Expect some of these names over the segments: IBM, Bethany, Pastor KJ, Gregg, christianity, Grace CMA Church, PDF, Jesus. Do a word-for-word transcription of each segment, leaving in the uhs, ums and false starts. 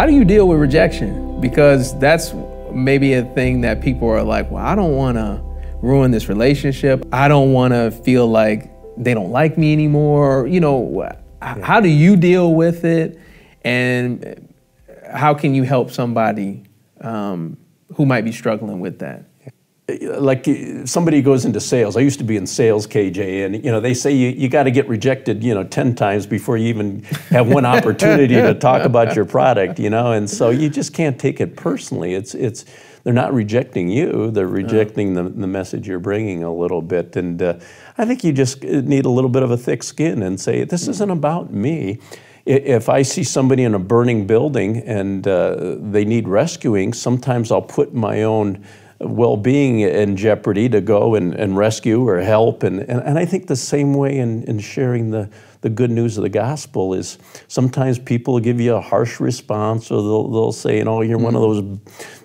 How do you deal with rejection? Because that's maybe a thing that people are like, well, I don't want to ruin this relationship. I don't want to feel like they don't like me anymore. You know, how do you deal with it? And how can you help somebody um, who might be struggling with that? Like somebody goes into sales. I used to be in sales, K J, and you know they say you, you got to get rejected, you know, ten times before you even have one opportunity to talk about your product, you know. And so you just can't take it personally. It's it's they're not rejecting you; they're rejecting the the message you're bringing a little bit. And uh, I think you just need a little bit of a thick skin and say this isn't about me. If I see somebody in a burning building and uh, they need rescuing, sometimes I'll put my own well-being in jeopardy to go and, and rescue or help. And, and, and I think the same way in, in sharing the, the good news of the gospel is sometimes people give you a harsh response, or they'll, they'll say, you know, you're mm-hmm. one of those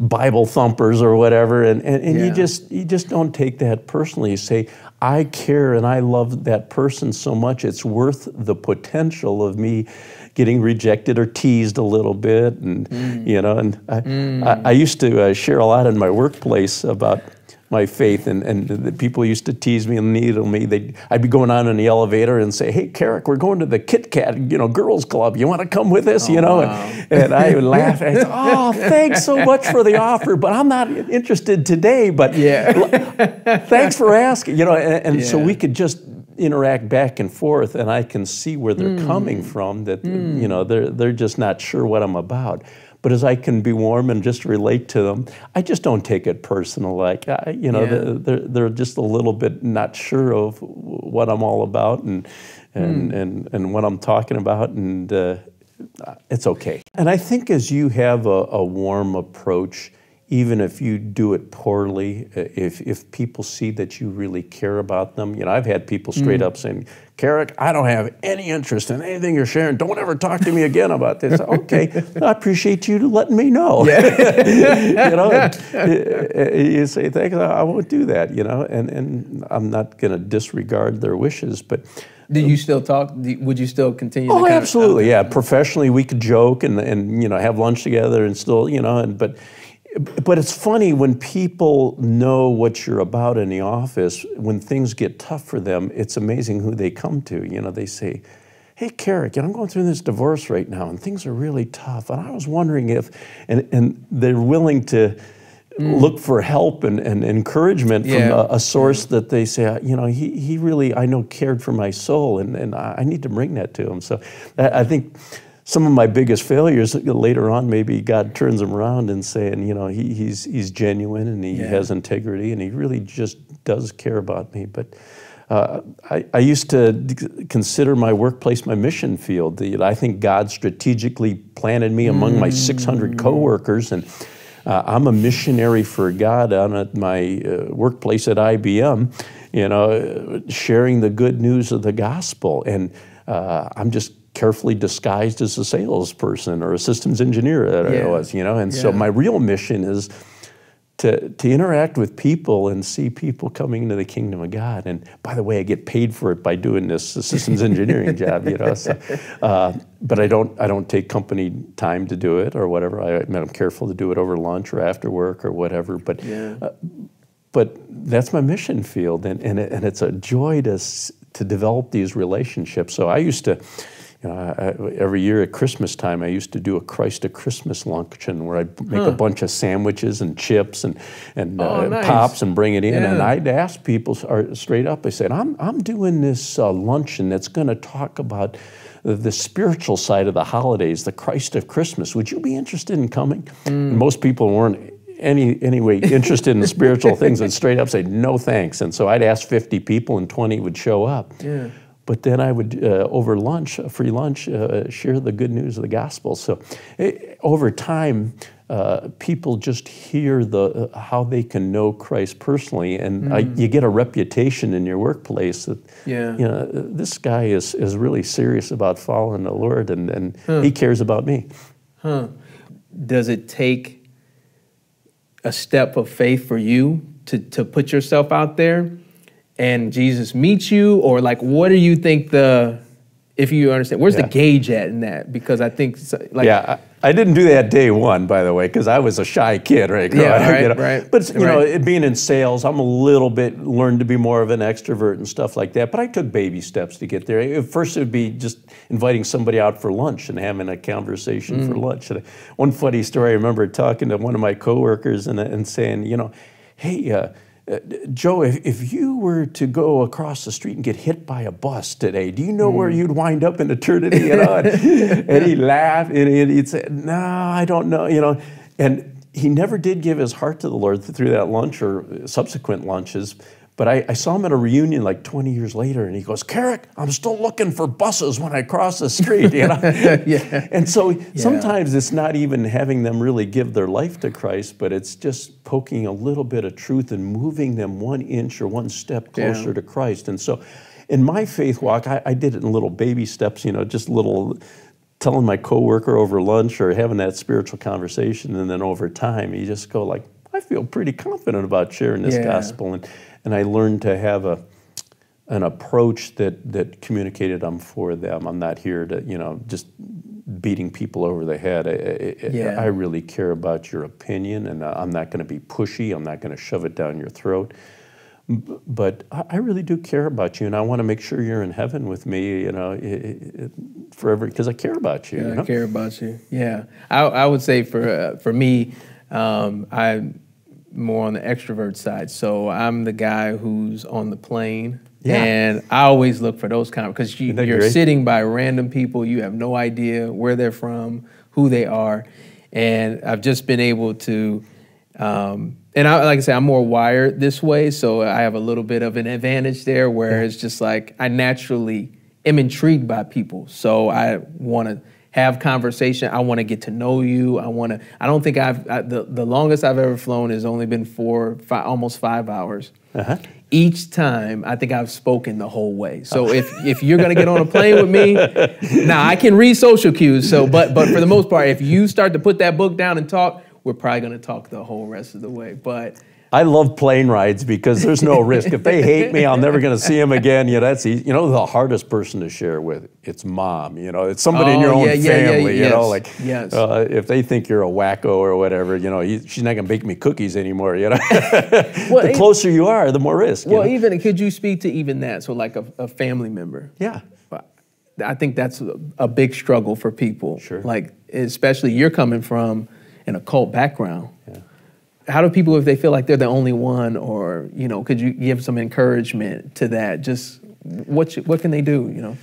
Bible thumpers or whatever. And, and, and yeah. you, just, you just don't take that personally. You say, I care and I love that person so much, it's worth the potential of me getting rejected or teased a little bit. And, mm. you know, and I, mm. I, I used to uh, share a lot in my workplace about my faith, and, and the people used to tease me and needle me. They'd, I'd be going on in the elevator and say, hey, Carrick, we're going to the Kit Kat, you know, girls club. You want to come with us, oh, you know? Wow. And, and I would laugh. I'd say, oh, thanks so much for the offer, but I'm not interested today, but yeah. thanks for asking, you know? And, and yeah. so we could just interact back and forth, and I can see where they're mm. coming from, that, mm. you know, they're, they're just not sure what I'm about. But as I can be warm and just relate to them, I just don't take it personal. Like, I, you know, yeah. they're, they're just a little bit not sure of what I'm all about and, and, mm. and, and what I'm talking about, and uh, it's okay. And I think as you have a, a warm approach, even if you do it poorly, if, if people see that you really care about them. You know, I've had people straight mm. up saying, Carrick, I don't have any interest in anything you're sharing. Don't ever talk to me again about this. Okay, I appreciate you letting me know. Yeah. You know, you say, thanks, I won't do that, you know, and, and I'm not going to disregard their wishes, but... Do you still talk? Would you still continue? Oh, to absolutely, yeah. Professionally, we could joke and, and, you know, have lunch together and still, you know, and but... But it's funny when people know what you're about in the office, when things get tough for them, it's amazing who they come to. You know, they say, hey, Carrick, I'm going through this divorce right now and things are really tough. And I was wondering if, and, and they're willing to mm. look for help and, and encouragement yeah. from a, a source that they say, you know, he, he really, I know, cared for my soul, and, and I need to bring that to him. So I, I think... Some of my biggest failures later on, maybe God turns them around and saying, you know, he, he's he's genuine and he yeah. has integrity and he really just does care about me. But uh, I, I used to consider my workplace my mission field. The, I think God strategically planted me among mm. my six hundred coworkers, and uh, I'm a missionary for God. I'm at my uh, workplace at I B M, you know, sharing the good news of the gospel, and uh, I'm just carefully disguised as a salesperson or a systems engineer that yeah. I was, you know, and yeah. so my real mission is to, to interact with people and see people coming into the kingdom of God. And by the way, I get paid for it by doing this systems engineering job, you know. So, uh, but I don't, I don't take company time to do it or whatever. I, I mean, I'm careful to do it over lunch or after work or whatever. But yeah. uh, but that's my mission field, and and it, and it's a joy to to develop these relationships. So I used to. You know, I, every year at Christmas time, I used to do a Christ at Christmas luncheon where I'd make huh. a bunch of sandwiches and chips and and, oh, uh, nice. Pops and bring it in. Yeah. And I'd ask people or straight up, I said, I'm, I'm doing this uh, luncheon that's going to talk about the, the spiritual side of the holidays, the Christ of Christmas. Would you be interested in coming? Mm. And most people weren't any, any way interested in the spiritual things and straight up say, no thanks. And so I'd ask fifty people and twenty would show up. Yeah. But then I would, uh, over lunch, free lunch, uh, share the good news of the gospel. So it, over time, uh, people just hear the uh, how they can know Christ personally, and mm. I, you get a reputation in your workplace that yeah. you know, this guy is, is really serious about following the Lord, and, and huh. he cares about me. Huh. Does it take a step of faith for you to, to put yourself out there? And Jesus meets you, or like, what do you think the, if you understand, where's yeah. the gauge at in that? Because I think, like, yeah, I didn't do that day one, by the way, because I was a shy kid, right? Yeah, right, you know? right. But you right. know, it, being in sales, I'm a little bit learned to be more of an extrovert and stuff like that. But I took baby steps to get there. First, it would be just inviting somebody out for lunch and having a conversation mm. for lunch. And one funny story, I remember talking to one of my coworkers and and saying, you know, hey. Uh, Uh, Joe, if, if you were to go across the street and get hit by a bus today, do you know mm. where you'd wind up in eternity? And, on? and he laughed and he'd say, no, I don't know, you know. And he never did give his heart to the Lord through that lunch or subsequent lunches. But I, I saw him at a reunion like twenty years later, and he goes, Carrick, I'm still looking for buses when I cross the street. You know? yeah. And so yeah. sometimes it's not even having them really give their life to Christ, but it's just poking a little bit of truth and moving them one inch or one step closer yeah. to Christ. And so in my faith walk, I, I did it in little baby steps, you know, just little telling my coworker over lunch or having that spiritual conversation. And then over time, you just go like, I feel pretty confident about sharing this yeah. gospel. And, and I learned to have a, an approach that, that communicated I'm for them. I'm not here to, you know, just beating people over the head. I, I, yeah. I really care about your opinion, and I'm not going to be pushy. I'm not going to shove it down your throat. But I really do care about you, and I want to make sure you're in heaven with me, you know, forever, because I care about you. Yeah, you know? I care about you. Yeah. I, I would say for, uh, for me, Um, I'm more on the extrovert side, so I'm the guy who's on the plane, yeah. and I always look for those kind of, because you, you're great? sitting by random people, you have no idea where they're from, who they are, and I've just been able to, um, and I, like I said, I'm more wired this way, so I have a little bit of an advantage there, where yeah. it's just like, I naturally am intrigued by people, so I want to have conversation. I want to get to know you. I want to, I don't think I've, I, the, the longest I've ever flown has only been four, five, almost five hours. Uh-huh. Each time, I think I've spoken the whole way. So oh. if, if you're going to get on a plane with me, now I can read social cues, so, but, but for the most part, if you start to put that book down and talk, we're probably going to talk the whole rest of the way. But I love plane rides because there's no risk. If they hate me, I'm never going to see them again. You know, that's easy. You know, the hardest person to share with, it's mom. You know, it's somebody oh, in your own yeah, family. Yeah, yeah, you yes, know, like yes. uh, if they think you're a wacko or whatever, you know, you, she's not going to bake me cookies anymore. You know, well, the closer you are, the more risk. Well, you know? Even could you speak to even that? So, like a, a family member. Yeah, I think that's a, a big struggle for people. Sure. Like, especially you're coming from an occult background. Yeah. How do people, if they feel like they're the only one, or, you know, could you give some encouragement to that? Just what, you, what can they do, you know?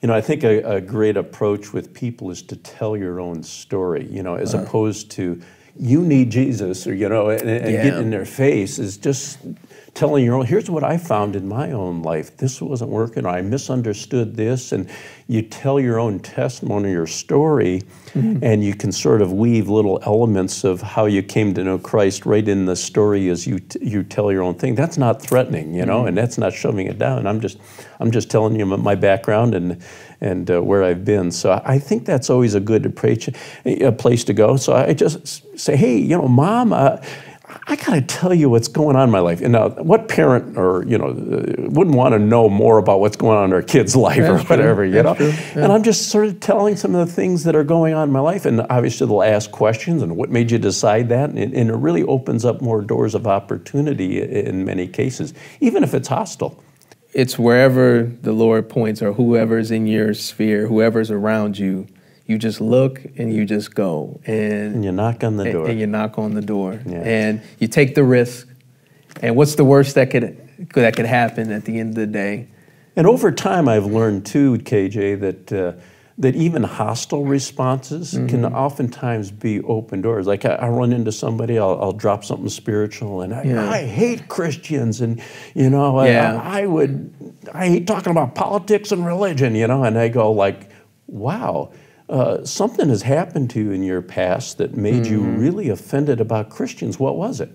You know, I think a, a great approach with people is to tell your own story, you know, as uh-huh. opposed to you need Jesus, or, you know, and, and yeah. get in their face is just telling your own, here's what I found in my own life. This wasn't working, or I misunderstood this. And you tell your own testimony, your story, mm-hmm. and you can sort of weave little elements of how you came to know Christ right in the story as you t you tell your own thing. That's not threatening, you know, mm-hmm. and that's not shoving it down. I'm just, I'm just telling you my background and and uh, where I've been. So I think that's always a good approach, a place to go. So I just say, hey, you know, Mom, Uh, I gotta tell you what's going on in my life. And now, what parent or you know wouldn't want to know more about what's going on in their kid's life That's or whatever, true. you That's know? True. Yeah. And I'm just sort of telling some of the things that are going on in my life, and obviously they'll ask questions and what made you decide that, and it, and it really opens up more doors of opportunity in many cases, even if it's hostile. It's wherever the Lord points, or whoever's in your sphere, whoever's around you. You just look and you just go, and, and you knock on the door, and, and you knock on the door, yeah. and you take the risk. And what's the worst that could that could happen at the end of the day? And over time, I've learned too, K J, that uh, that even hostile responses mm-hmm. can oftentimes be open doors. Like I, I run into somebody, I'll, I'll drop something spiritual, and I, yeah. I hate Christians, and you know, yeah. I, I would I hate talking about politics and religion, you know, and I go like, wow. Uh, something has happened to you in your past that made mm-hmm. you really offended about Christians. What was it?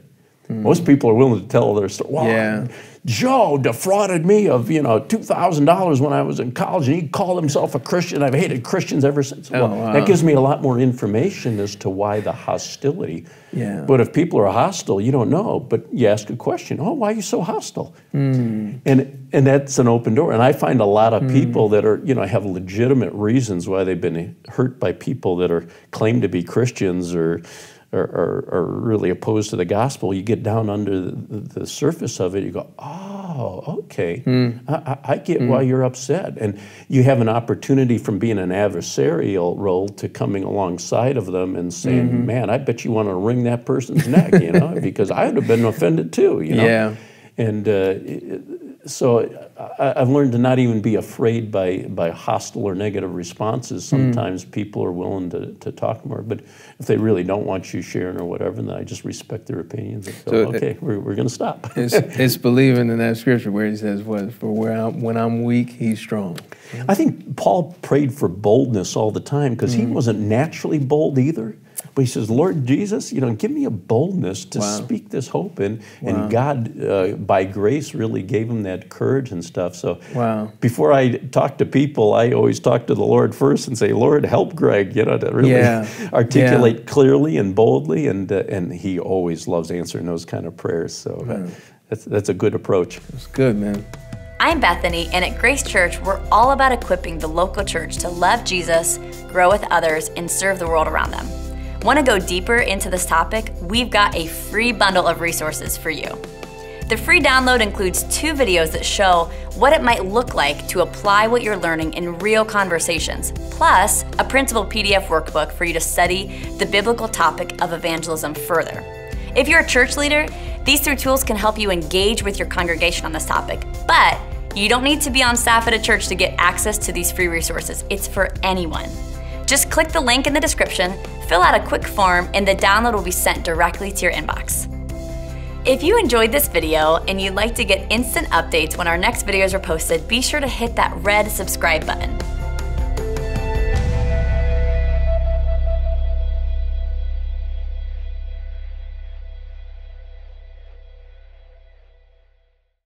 Mm. Most people are willing to tell their story. Wow, yeah. Joe defrauded me of, you know, two thousand dollars when I was in college, and he called himself a Christian. I've hated Christians ever since. Well, oh, wow. That gives me a lot more information as to why the hostility. Yeah. But if people are hostile, you don't know. But you ask a question, oh, why are you so hostile? Mm. And and that's an open door. And I find a lot of mm. people that are, you know, have legitimate reasons why they've been hurt by people that are claim to be Christians or Are, are really opposed to the gospel. You get down under the, the surface of it, you go, oh, okay, mm. I, I get mm. why you're upset. And you have an opportunity from being an adversarial role to coming alongside of them and saying, mm-hmm. man, I bet you want to wring that person's neck, you know, because I would have been offended too, you know. Yeah. And uh, it, so I, I've learned to not even be afraid by, by hostile or negative responses. Sometimes mm. people are willing to, to talk more, but if they really don't want you sharing or whatever, then I just respect their opinions and go, so okay, it, we're, we're going to stop. It's, it's believing in that scripture where he says, what, for where I'm, when I'm weak, he's strong. I think Paul prayed for boldness all the time because mm. he wasn't naturally bold either. But he says, Lord Jesus, you know, give me a boldness to wow. speak this hope in. Wow. And God, uh, by grace, really gave him that courage and stuff. So wow. before I talk to people, I always talk to the Lord first and say, Lord, help Greg, you know, to really yeah. articulate yeah. clearly and boldly. And, uh, and he always loves answering those kind of prayers. So mm. uh, that's, that's a good approach. That's good, man. I'm Bethany, and at Grace Church, we're all about equipping the local church to love Jesus, grow with others, and serve the world around them. Want to go deeper into this topic? We've got a free bundle of resources for you. The free download includes two videos that show what it might look like to apply what you're learning in real conversations, plus a printable P D F workbook for you to study the biblical topic of evangelism further. If you're a church leader, these three tools can help you engage with your congregation on this topic, but you don't need to be on staff at a church to get access to these free resources. It's for anyone. Just click the link in the description, fill out a quick form, and the download will be sent directly to your inbox. If you enjoyed this video and you'd like to get instant updates when our next videos are posted, be sure to hit that red subscribe button.